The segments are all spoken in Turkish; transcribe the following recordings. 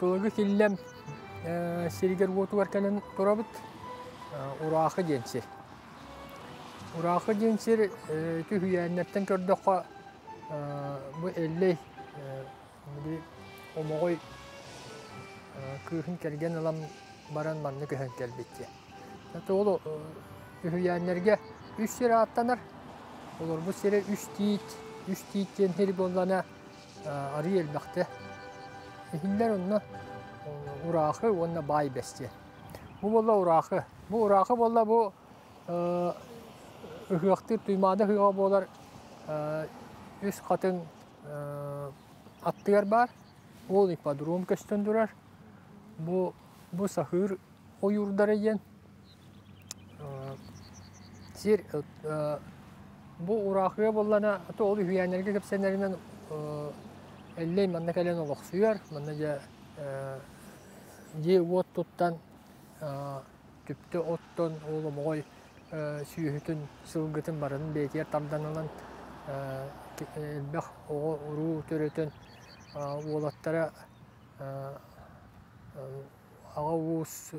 Tolguk illem seriger votu varkanan torabıt urakı gençer. Urakı gençer tühüyenlerden kördüğe bu elley omoğoy köyün kelgen alam baran manlı köyün kelbekki. Tolu tühüyenlerge 3 seri atlanır. Olur bu seri 3 deyit, 3 deyitken her bollana arı elbekti. Hiller onunla urakı, onunla bay besti. Bu bolla urakı. Bu urakı bolla bu ıhıktır, duymada hığa bolar üst katın attıgar bar. Ol ipa durum köstündürür. Bu sahır o yurdara yen. Sir, bu urakıya bollana, hatta olu hüyenlerge köpsenlerinden elley manna kalen oluksuyor, mannaca ye vot tuttan tüpte ottan oğlum oy süyütün sılgıtın barının beytiyer tardanılan elbek oğu uru törütün oğlatlara ağavuz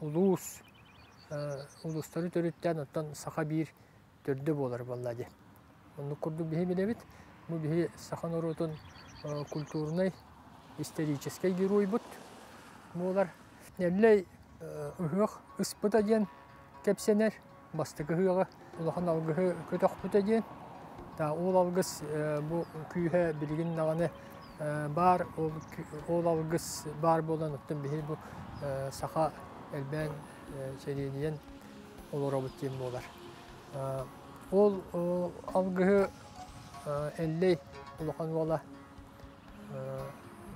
ulus ulusları törütten ottan saha bir tördü bolar vallahi. Onu kurdu bihe bilebit. Bu bir Sakhanorotun kültürünün historikçiskey giroy bud. Molar nelley ıhıq ıspıtagen kepsener bastıgığı ulahan algığı kötökpütagen ta ol algıs bu küyhe bilgin nağanı bar ol algıs bar bolan otun bir bu saha elben seriyen olorobut kim bolar. Ol algığı elley uluğun valla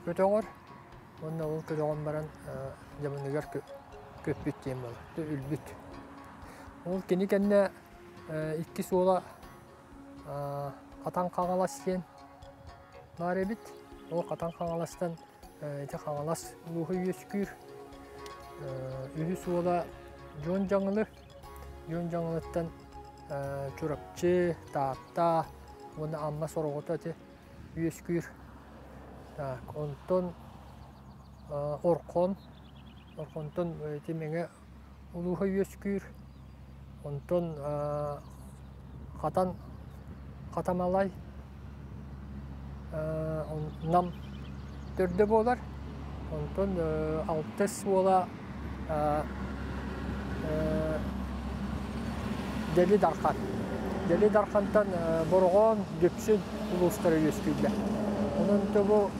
kötüğür. Onunla ol kötüğün baran ceminigar köpbüt deyim valla, ülbüt. Ol kendi kendine iki sola katan kağalas diyen naribit. O katan kağalastan eti kağalas uluğu yüzgür. Ühü sola John Jangılı. John Jangılı'dan çorapçı, tahta, onu amma soruğutu eti yüzgür. Ondan Orkon'dan eti mene uluğu yüzgür. Ondan Katamalay nam dördü bolar. Ondan altıs ola Deli Darkan. Deli Darkan'dan Borgon, Düpsün ulusları yüzgürler. Onun da bu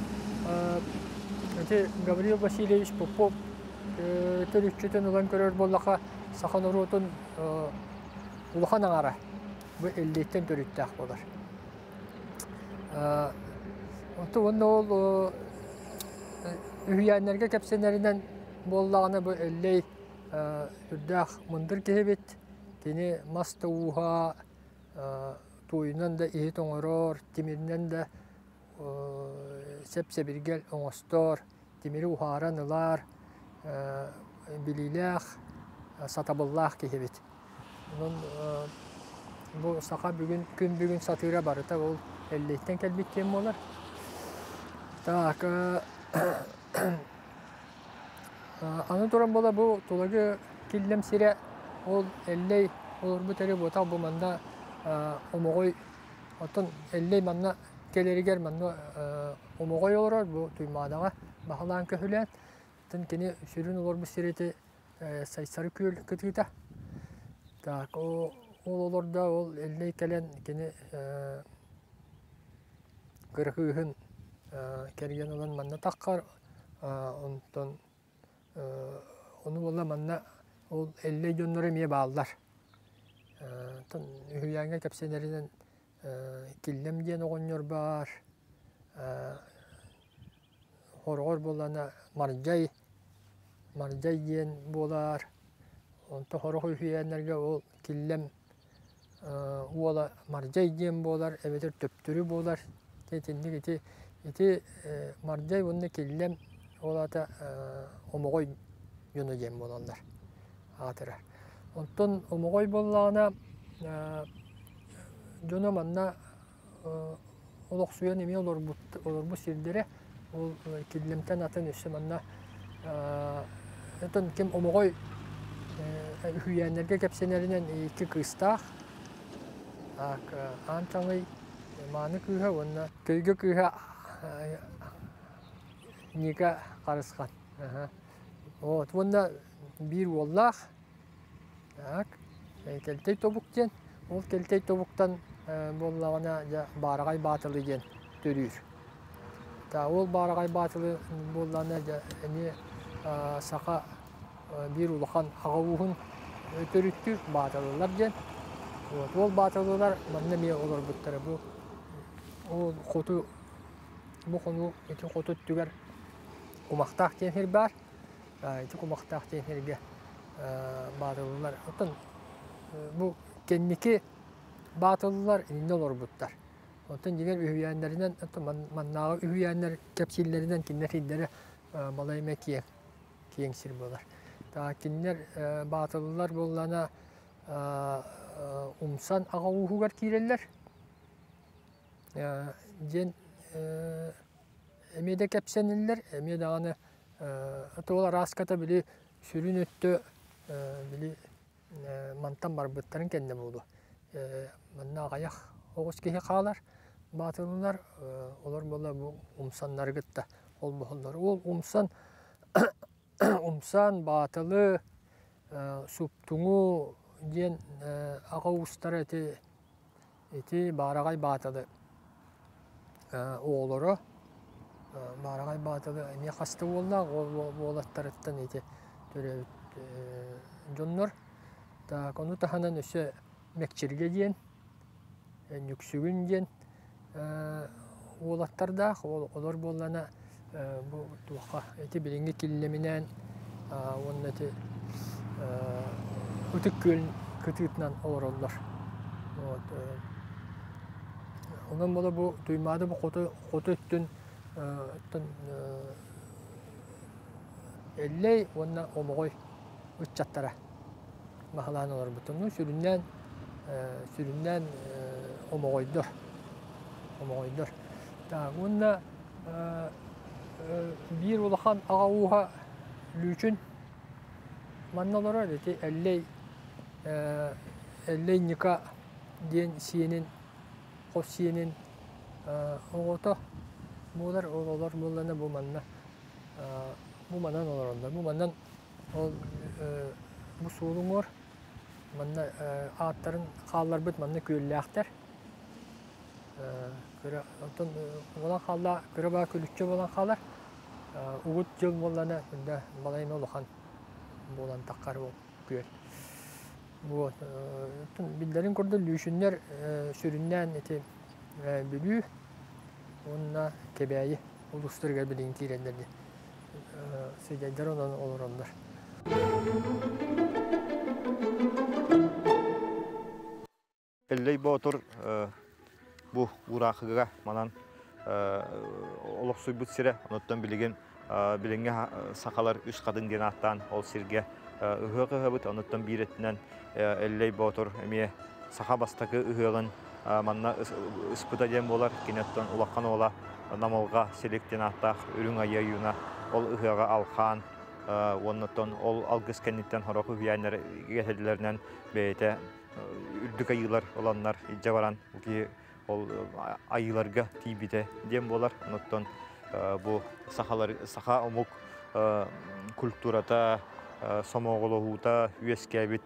Gavril Vasilievich Popov Türkçüden olan görür bollağa Sakhanorotun uluğun ağara bu ellikten törüttü akbolar. Onda ol ühüyenlerge kepsenlerinden bollağına bu ellik hürdağ mındır kehebet. Dini masta uha toyundan da iyi toğurur, demirinden de sepse bir gel oğustur, demiri uharanılar, bililek, satabillah kehebet. Bu saha bugün, gün bugün satıra barı da ol, 50'ten kelbet kemi olar. Tak, Anatoran bola bu tolagı killem sire ol elley olur bu teri bota bu manda omoğoy otun elley manna geleri gel manna omoğoy olur bu duymadağa bahalan köhülen tın kini sürün olur bu sireti saysarı kül kıtıda tak o olur da ol elley gelen kini kırhığın kergen olan manna takkar ondan onu bolla manna ol elle gönlere miye bağlar. Tan hüyenge kapsenerinden killem diyen oğunyor bağır. Horgor bolana marjay diyen bolar. Onta horgor hüyenlerge ol killem uola marjay diyen bolar. Evetir töptürü bolar. Tetinlik eti marjay bunda killem ola da omoğoy yönü gemi olanlar. Hatıra. Ondan omoğoy bollağına dönemanına oluk suya nemi olur bu sirdere ول كلم كان عتن يشمنا نتن كم أموري هي نرجع كبسنالين كيكستار أك أنتمي ما نكوها ونا كيكوها نيكا قارسخان أو تونا بير والله أك كلتي تبوكتين ول كلتي تبوكتن بوللانا جا بارعي باطليين ترير Ta ol baragay batılı bollanacak ne saka bir ulakan havuhun ötürüttü batılılar gen. Ol batılılar bende mi olur bu tarafı? O kutu bu konu eti kutu tüger kumakta tehir bar, eti kumakta tehirge batılılar. Otan bu kendiki batılılar ne olur bu taraf? Ondan diğer üyeyenlerinden, mannağı üyeyenler kapsillerinden kinler hidlere malay mekiye kiyen sirbolar. Ta kinler batılılar bollana umsan ağavuhugar kireller. Gen emede kapseniller, emede anı atolar askata bile sürün öttü bile mantan barbutların kendine buldu. Mannağı ayak oğuz kehe kalar. Batılınlar olur bolla bu umsanlar gıtta olmalılar. Ol umsan batılı subtuğu gen ağavustar eti baragay batılı oğuluru. Baragay batılı ne kastı olna oğlatlar etten eti türevit cünnur. Ta konu tahanan üse mekçirge gen, nüksügün gen. Oğlatlar da olur bollana bu tuha eti bilingi killeminen onun eti utuk gül kıtıtnan olurlar. Onun bola bu duymadı bu kutu elley onunla omoy uçattara mahalan olur bütün süründen omoydur. Omoydur. Ta onda bir ulakan ağavuha lüçün mannalara dedi elley nika diyen siyenin kosiyenin oğutu bular olur bulana bu manna bu manan olur onlar bu manan bu suğulun or manna ağıtların kallar bit manna köylü aktar Kıra otan olan kalla kıra ba külükçe olan kallar ugut yıl bolana bunda balayın oluhan bolan takar ol köy bu otan billerin kurdu lüşünler süründen eti bülü onunla kebeyi ulustur gelbilin tirenlerdi seyirciler ondan olur onlar elley botur Bu uğrakıga manan oluq suybut sire onuttan bilenge sakalar üç kadın genahtan ol sirge ıhığı bit onuttan bir etinden elley botur emiye saka bastakı ıhığın manna ıspıda dem bolar genettan ulaqan ola namalga selek genahta ürün ayayuna ol ıhığa alqan onuttan ol algıs kenitten horaqı viyanlar getelilerinden beyte ürdük ayılar olanlar cevaran ki ol ayılarga tibide dem bolar ondan bu sahalar saha omuk kulturata somogoluhuta üyeskebit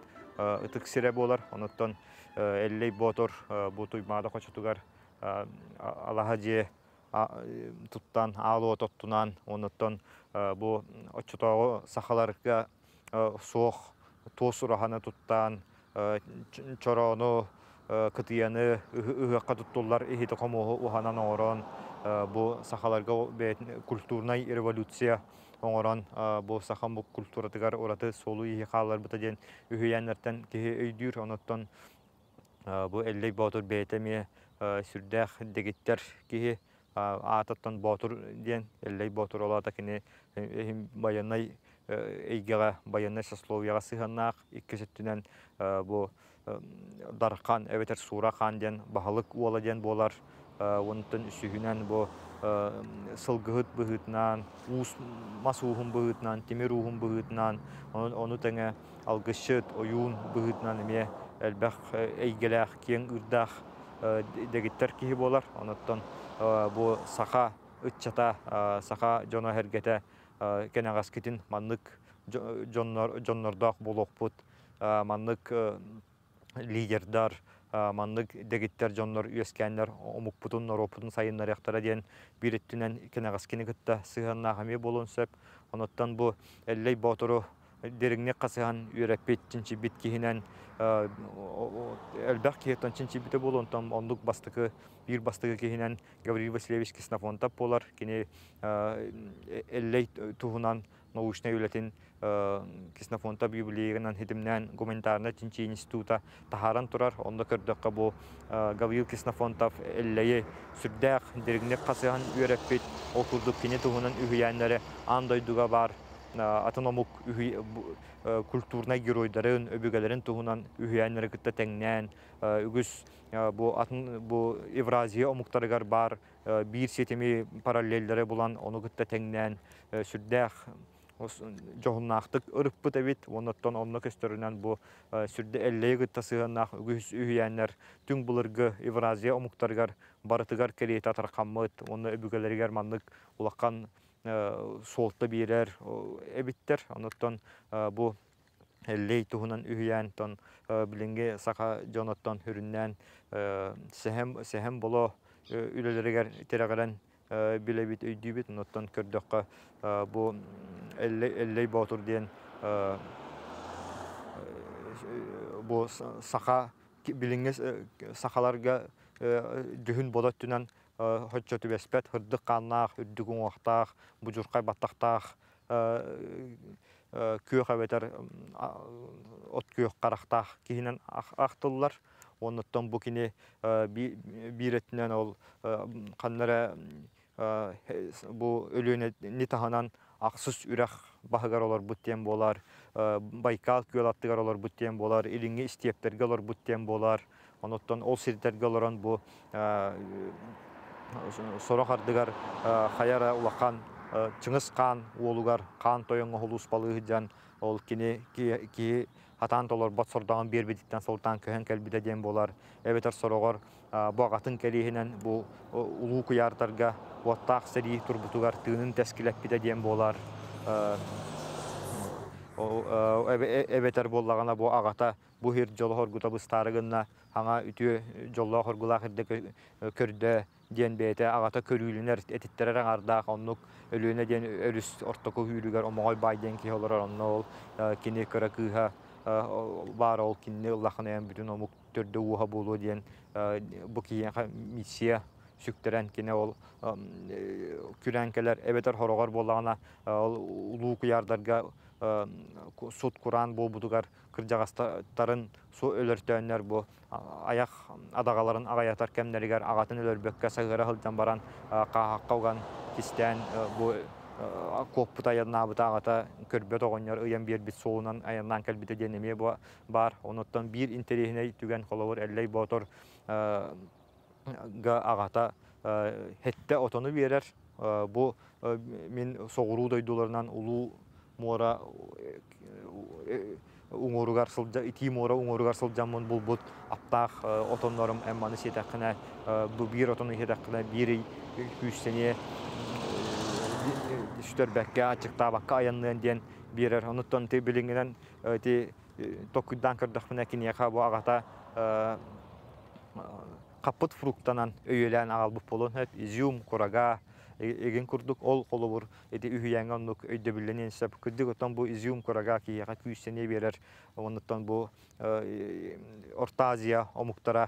ıtık sire bolar ondan elley botor bu tuymada koçutugar Allahacı tuttan alı tuttunan ondan bu oçutoğu sahalarga soğuk tosurahana tuttan çoronu Kıtıyanı ıhıqa tuttular, ihiti komuhu uhanan oran bu sahalarga kulturna revolütsiya oran bu sahan bu kulturatıgar oratı solu ihikalar bıtajen ühüyenlerden kehi öydür onattan bu elley batur beytemiye sürdek degitter kehi atattan batur diyen elley batur olatakini bayanay eygega bayanay saslovyaga sıhanak ikkesettünen bu Darkan, eveter sura kan den bahalık uola den bolar Ondan üstünden bu salgıt bıhıtnan, us masuhum bıhıtnan, temiruhum bıhıtnan, onu tenge algışıt oyun bıhıtnan diye elbek eygeler keng ırdak degiter ki bolar. Ondan bu saha ıçata saha jona hergete kenagasketin manlık jonlardak bolokput manlık liderler manlık degitler jonlar üyeskenler omukputun noroputun sayınlar yaktara diyen bir ettinen kenagaskenik ıtta sığanna hami bolonsep. Ondan bu elley botoru derinne qasıhan ürepet çinçi bitkihinen elbaq kiyetan çinçi bite bolontam onluk bastıkı bir bastıkı kihinen Gavril Vasilevich Kisnafonta polar kini elley tuhunan nauşna ületin Kisnafonta bibliyerinden hidimnen komentarına çinçi instituta taharan turar onda kırdıkka bu Gavril Kisnafonta elleyi sürdaq derinne qasıhan ürepet okurduk kini tuhunan ühüyenlere andayduga var Atanomuk kültürüne giroyların, öbürgelerin tohunan ühiyenleri kıtta tengnen, bu Evraziya omukları garbar, bir setimi paralellere bulan onu kıtta tengnen, sürdek, johunaktık, ırıppı tevit, onlardan onunla köstörünen bu sürde elleye kıtta sığınak, ühiyenler, tüm bulurgu Evraziya omukları gar, barıtıgar kereyeti atarkamıt, onu öbürgeleri germanlık ulakkan, solta birer ebitter anottan bu ley tuhunan ühyen ton bilinge saka jonattan hüründen sehem bolo ülelerger teragelen bilebit öydübit anottan kördökka bu elley batur diyen bu saka bilinge sakalarga dühün bolat tünen Hüccatü bespet, hırdık kanlağ, hürdükün uaktağ, bucurkay battağtağ, köyük eveter, ot köyük karaktağ kihinen aktıllar. Ondan bu kini bir etinden ol, kanlara bu ölüğüne nitahanan aksız ürek bahgar olar, buttiyem bolar, Baykal köyü attıgar olar, buttiyem bolar, ilingi istiyepterge olar, buttiyem bolar. Ondan ol sirterge olan bu Sorak ardıgar hayara ulakan Çınız kan uolugar kan toyonga hulus balığı can ol kini ki hatan tolar bat sordağın bir bedikten soltan köhen kelbide diyen bolar eveter sorogor boğatın kelihinen bu ulu kuyartarga vattaq seri turbutugar tığının teskilek bide diyen bolar eveter bollağına bu ağata bu hir jolu horguta bıstarıgınna hana ütü jolu horgula herde körde diyen beyte ağata körüylüner etittere ardaq onluk ölüne diyen ölüs ortako hüylüger omoy bayden ki olur onol kini kırakıha var ol kinni Allah'ın bütün omuk törde uha bolu diyen bu kiyen misiya sükteren kine ol kürenkeler eveter horogar bollağına ulu kuyardarga sut kuran bu budugar kırcağastarın su ölürtönler bu ayak adagaların ağayatar kemneriger ağatın ölörbökke sağıra hıldan baran qaqaqqaugan kisten bu kopputa yanabıta ağata körböt oğunlar ıyan bir bit soğunan ayandan kelbite deneme bu bar onuttan bir interihine tügen qolovur elley botor ga ağata hette otonu verer bu min soğuru doydularından ulu Mora uğurgar sılca iti mora uğurgar sılcamın bulbut aptaq otonlarım emmanı setakına bu bir otonu setakına bir üç sene düştür bakka açıqta bakka ayanlayan diyen birer onuttan te bilingiden te tokudan kırdaqmına kini yaqa bu ağata kapıt fruktanan öyelen ağal bu polon hep izum koraga Egen kurduk ol kolubur eti ühüyanganlık öde bilenin sep kırdık otan bu izum kuraga ki yakat 200 sene verer ondan bu Orta Aziya omuktara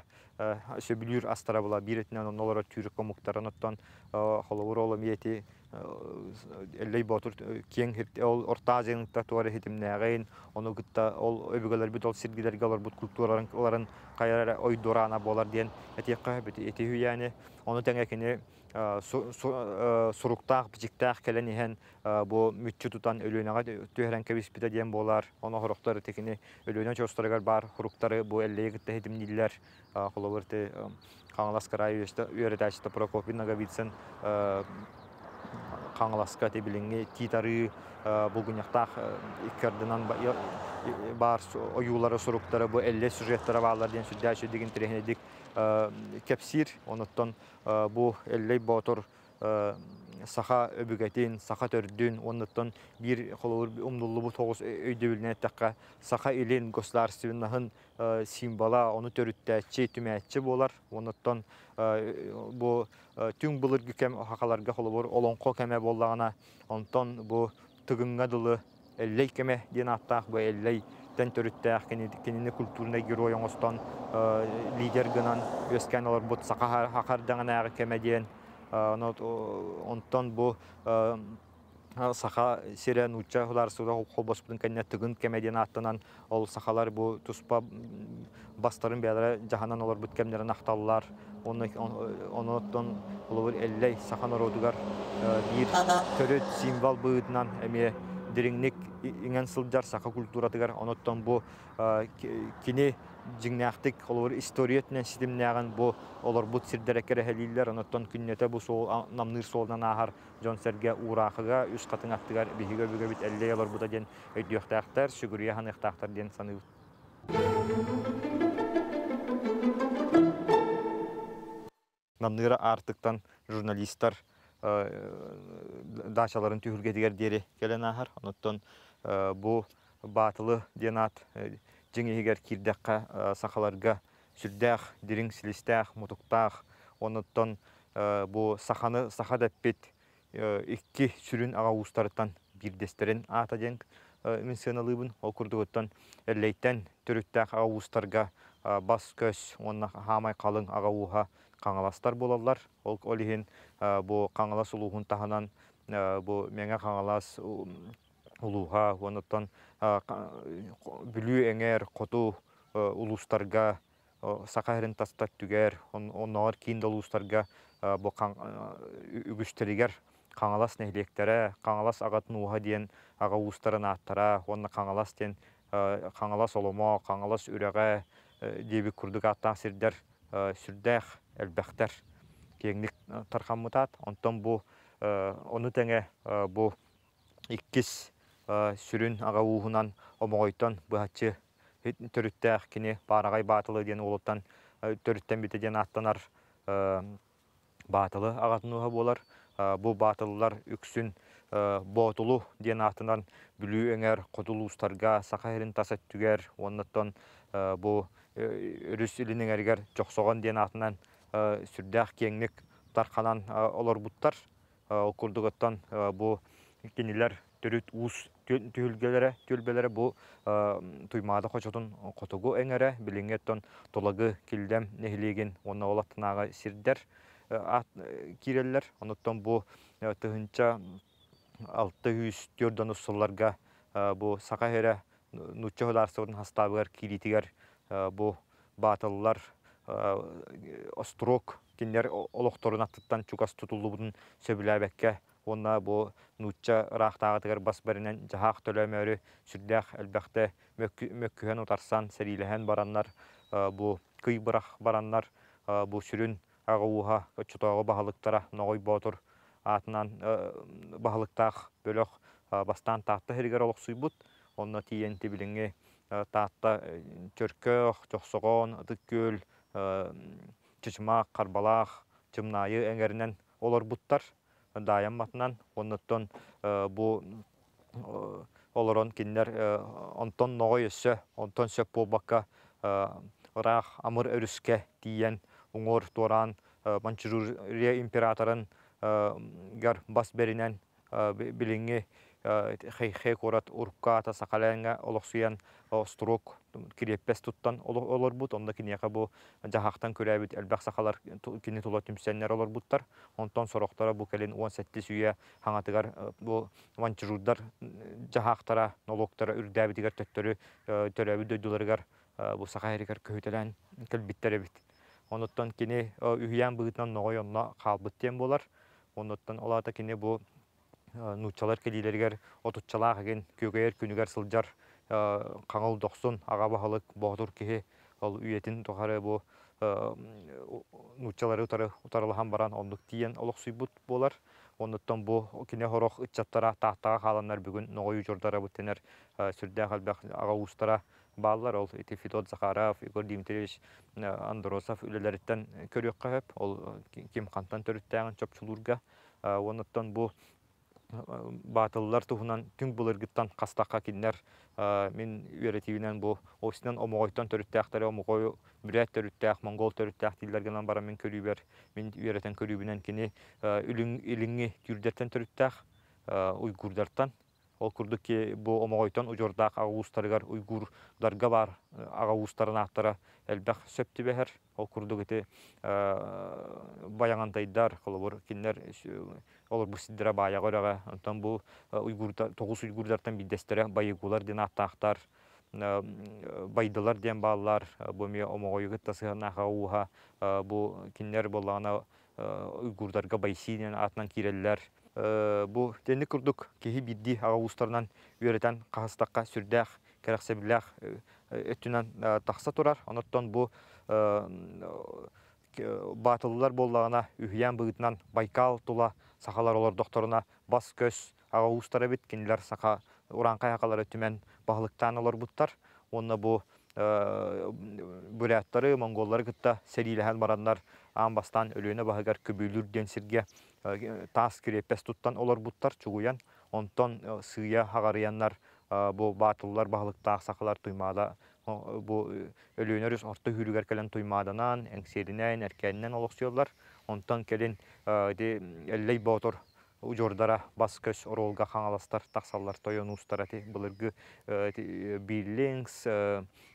söbülür astara bula bir etnen onlara Türk omuktara ondan kolubur olamiyeti elley batur keng hep ol Orta Aziya'nın tatuarı hitimne gayn onu gitta ol öbügeler bit ol sirgiler galar bu kültürlerin kayara oy dorana bolar diyen eti qahbeti eti hüyani onu tengekini suruktaq bijiktaq kelenihen bu mütçü tutan ölüne töhren kebis bide diyen bolar ona horukları tekini ölüne çostaragar bar horukları bu elleye gitta hitimniller Лорте Каналас Караевичта Юридачта Прокопина Гавицен Каналаска Тебилинге Титары Булгуньяхтах Кардинан Бар Oyulara Surukları bu 50 sujetleri varlar diye sürdüğü digin trehnedik kepsir onuttan bu 50 bator saha öbügetin saha tördün onuttan bir kolor umdullu bu toğuz ödübülüne takka saha ilin goslar sivnahın simbala onu törütteçi tümeçi bolar onuttan bu tüm bulur gükem hakalarga kolor olonko keme bollağına onuttan bu tıgınga dolu elley keme dinattak bu elley Törüttək, kendini kulturuna giriyor yoğustan lider gınan özken olur bu sakahar hakardan ayağı kemediyen ondan bu saha siren uçaklar sonra hobosbun kendine tıgın kemediyen atınan ol sahalar bu tuspa bastarın beyler cahanan olur bu kemlerin ahtallar ondan olur elley sahalar odugar bir törüt simbol bığıdından emiye Derinlik insanlar saka kültüratigar anottan bu kine cinayetlik olur historiyetle sistemlerin bu olur bu sirderekere heliller anottan künyete bu sol namnir soldan ahar John Serge uğrağa üst katın aktigar bihiga bihiga bit elle olur bu da gen ediyorlar şüküriyhan ihtarlar gen sanıyor. Namnira artıktan jurnalistler daşaların tühürge diğer deri gelen ahar anottan bu batılı denat cingihiger kirdekka sakalarga sürdek diring silistek mutuktak anottan bu sahanı sahada pet iki sürün ağustarıtan bir desteren atajen insanalığın okurduğundan elleyten türüttek ağustarga bas köz onla hamay kalın ağauha Kangalaslar bolarlar. Olihin bu Kangalas uluğun tahanan bu menge Kangalas uluğa ondan bülü enger kotu uluslarga sakaherin tastat tüger onlar kind uluslarga bu ügüsteliger Kangalas nehliklere Kangalas agat nuha diyen aga ulusların attara onla Kangalas diyen Kangalas olma Kangalas üreğe diye bir kurduk hatta sirder sürdek elbette kendi tarhamutat ondan bu onu denge bu ikiz sürün ağavuğundan omoytan bu haçı törütte kini baragay batılı diyen oluttan törütten biteden atlanar batılı ağatnuha bolar bu batılılar üksün boğdulu diyen atlanan bülü önger kodulu ustarga sakaherin tasat tüger ondan bu Rus ilinin erger çok soğan diyen atlanan sürdek genlik tarkanan olur butlar okurduktan bu kiniler türüt uz tülbelere bu tuymada koçutun kotugu engere bilingetten tolagı kildem nehligin ona olattınağa sirder kireller onuttan bu tıhınca 600 dördan usullarga bu sakahere nuççalar sorun hastalıklar kilitiger bu batılılar Ostrok kinler oluktorun attıktan çukas tutuldu bunun söbülebekke ona bu nutça rahtağı basbarından cahak tölemörü sürdek elbette mökkühen otarsan serilehen baranlar bu kıy bırak baranlar bu sürün ağuha çutağı bahalıktara noy botur atnan bahalıktağ bölök bastan tahta herger oluk suybut onunla tiyenti bilinge tahta çörkök çoğsoğun adık göl Çiçma, karbalağ, çımnayı engerinden olur butlar dayanmatından ondan bu olurun kinler ondan noğuysa ondan söpü baka rağ amır örüske diyen uğur duran Mançurya imperatorun gar basberinen bilingi xey korat urkata sakalanga oluqsuyan ostrok kirepes tuttan olur but ondaki niyaka bu cahaktan körebit elbaq sakalar kini tula tümsenler olur butlar ondan soruqtara bu kelin 17 üye hanatıgar bu mançurudlar cahaktara noloktara ürdebitigar töttörü törebi döydülargar bu sakaherigar köhütelen kelbitterebit ondan kini ühyen bığıtnan noğoyonna kalbıttiyen bolar ondan olata kini bu Nuçalar kelilerger, otutçalar gen kögeyer künüger sılcar, kanal 90 ağabahalık boğdur kihi, ol üyetin toharı bu nuçaları utarılhan baran onluk diyen oluk suybut bolar. Ondan bu kine horok ıççatlara tahtağa halanlar bugün noyu jordara butener sürden halbak ağustara bağlar ol iti Fidot Zakharov, Igor Dimitriyevich Androsov üleleritten körüyokka hep ol kim kantan törütteğen çöpçülürge. Ondan bu batıllar tuhunan tüm bulurgıttan kastaka kinler min üretiyinen bu ofisinden omogoytan törütteğtari omogoy müret törütteğ mongol törütteğ dillerden bara min körüber min üreten körübünen kini ülün ilini türdetten törütteğ uygurdartan ol kurduk ki bu omogoytan ujordaq ağustargar uygurdarga bar ağustaranahtara elbaq söptü beher ol kurduk eti bayanandaydar qolur kinler olur bu sidra bayağı orağa ondan bu uygurda 9 uygurdardan bir destere bayıgular dinahtar baydılar den ballar bu me omogoygut tasığına qauha bu kinler bolana uygurdarga baysinen atnan kireller bu deni kurduk ki biddi ağustardan üreten qahastaqqa sürdaq keraksebilaq ötünen taqsa turar ondan bu batılılar bollağına ühyen bığıtından Baykal tula sakalar olur doktoruna bas köz ağustara bitkinler saka uranqay haqalar ötümen bağlıktan olur buttar onunla bu büreyatları mongolları gıtta seriylehen baranlar ambastan ölüğüne bahıgar köbülür densirge taas kirepes tuttan olur buttar çuguyan ondan sığıya haqarayanlar bu batılılar bağlıktan sakalar duymada bu ölüğüneriz orta hürüger kelen tuymadanan, engserinden, erkeninden oluksuyorlar. Ondan kelin elley boğdur ucordara bas köz orolga kanalastar, taksallar toyon ustara te bulurgu birlings,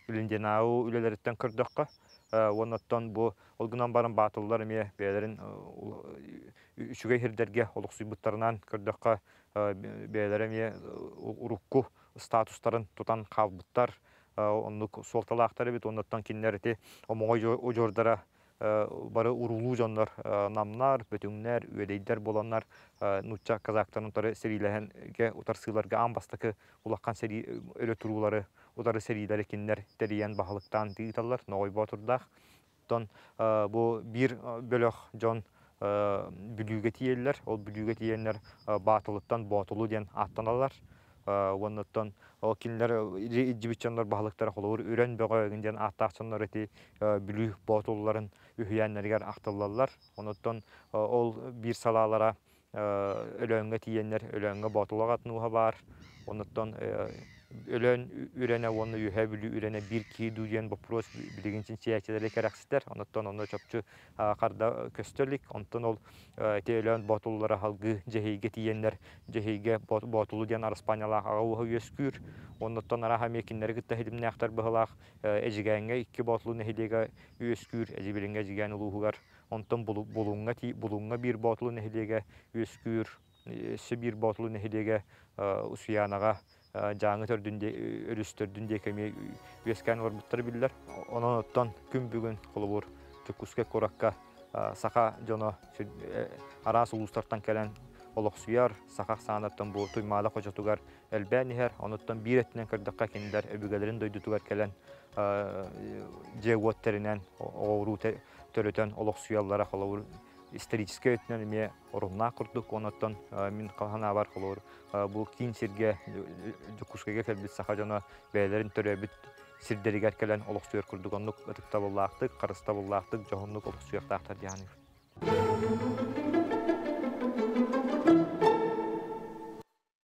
ülündenau üleleritten kırdakka. Ondan bu olgunan barın batılılar eme beylerin üçüge hirderge oluksuybutlarından kırdakka beyler eme urukku statusların tutan kavbutlar. Onluk soltalaqtara bit ondan kinlerdi omoy ojordara bara urulu janlar namnar bütünler üyedeyder bolanlar nuçça kazaktanın tara serilehenke utarsılarga ambastaki ulaqan seri öle turulları utarı serileri kinler teriyen bahalıktan digitallar noy baturdaqdan bu bir bölük jon bülüge tiyenler ol bülüge tiyenler batılıktan batılı diyen attanalar. Ondan o kinler cibitçanlar bahalıklara olur. Üren böğüğünden ataqçanlar eti bülü batılıların ühyenlerger ahtallarlar. Ondan ol bir salalara ölöğüne tiyenler ölöğüne batılığa atnuha var. Ondan ölön ürene onu yühe bülü ürene bir ki duyen bu pros bilginçin çeyekçilere keraksitler. Ondan onu çöpçü karda köstörlik. Ondan ol ölön batılılara halgı cehige tiyenler cehige batılı diyen araspanyalar ağavuha yöskür. Ondan ara hamekinleri gıtta hilimine aktar bıhılaq ecigenge iki batılı nehilega yöskür ecibiringe ecigen uluhugar. Ondan bulunga bir batılı nehilega yöskür bir batılı nehilega usuyanağa Canı örüstürdüğünde kemiği üyesken orbutları bilirler. Ondan gün bugün kolubur Çukuske Korakka Saka Jono Aras Uluslar'tan gelen Oluksuyor Saka sanattan bu Tuymala Koca Tugar Elbeniher ondan bir etinden kırdakka kendiler öbügelerin duydu tugar gelen Cevot terinen Oğru törüten Oluksuyorlara kolubur İstratejik ötünelmeye orumna kurduk. Ondan min kalhana var olur. Bu kinsirge, kuşkege felbit sahajana beylerin törebit sirderi gerkelen oluksuyor kurduk. Onluk ıtıkta bullaktık, karısta bullaktık, cahonluk oluksuyor tahtar yani.